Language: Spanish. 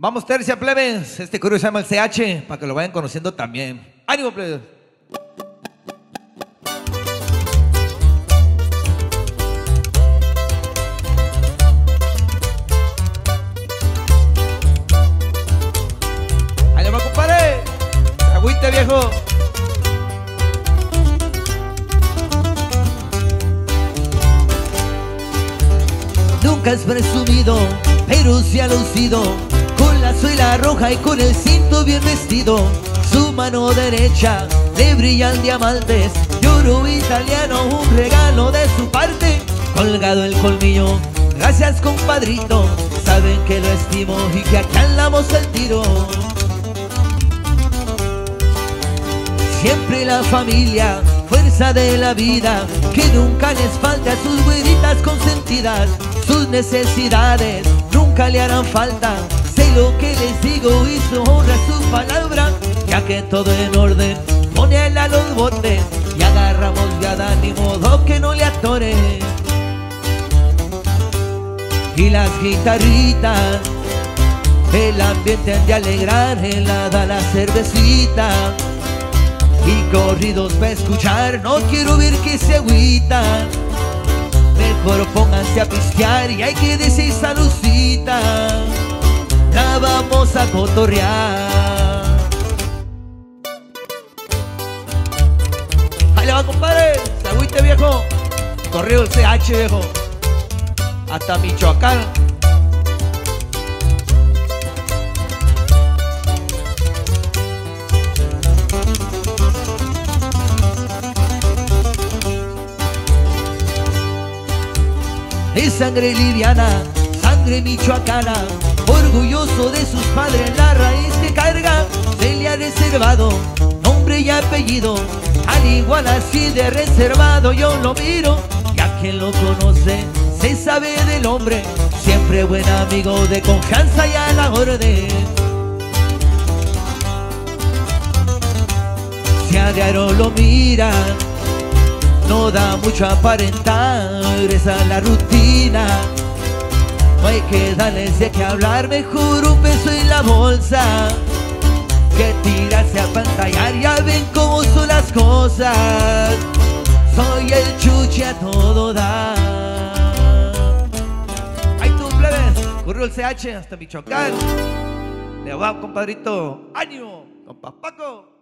Vamos, tercia, plebes. Este corrido se llama el CH, para que lo vayan conociendo también. ¡Ánimo, plebes! ¡Ánimo, compadre! ¡Agüite, viejo! Nunca has presumido, pero se ha lucido, con la suela roja y con el cinto bien vestido. Su mano derecha le brillan diamantes de oro italiano, un regalo de su parte. Colgado el colmillo, gracias compadrito, saben que lo estimo y que acá andamos el tiro. Siempre la familia, fuerza de la vida, que nunca les falte a sus güeritas consentidas. Sus necesidades nunca le harán falta, sé lo que les digo y su honra su palabra. Ya que todo en orden, ponela a los botes y agarramos viada, ni modo que no le atore. Y las guitarritas, el ambiente han de alegrar, helada la cervecita y corridos pa' escuchar, no quiero ver que se agüitan. Mejor pónganse a pistear y hay que decir salucita, la vamos a cotorrear. ¡Ahí le va, compadre! ¡Se agüite, viejo! Corrido el CH, viejo, hasta Michoacán. Es sangre liviana, sangre michoacana, orgulloso de sus padres, la raíz que carga. Se le ha reservado nombre y apellido, al igual así de reservado yo lo miro. Ya quien lo conoce, se sabe del hombre, siempre buen amigo, de confianza y a la orden. Si a diario lo miran, no da mucho aparentar, esa es la rutina. No hay que darles de qué hablar, mejor un beso en la bolsa que tirarse a pantallar, ya ven cómo son las cosas. Soy el chuche a todo dar. ¡Ay tú, plebes! Corrió el CH hasta Michoacán. Le va, compadrito. ¡Ánimo! ¡Con papaco!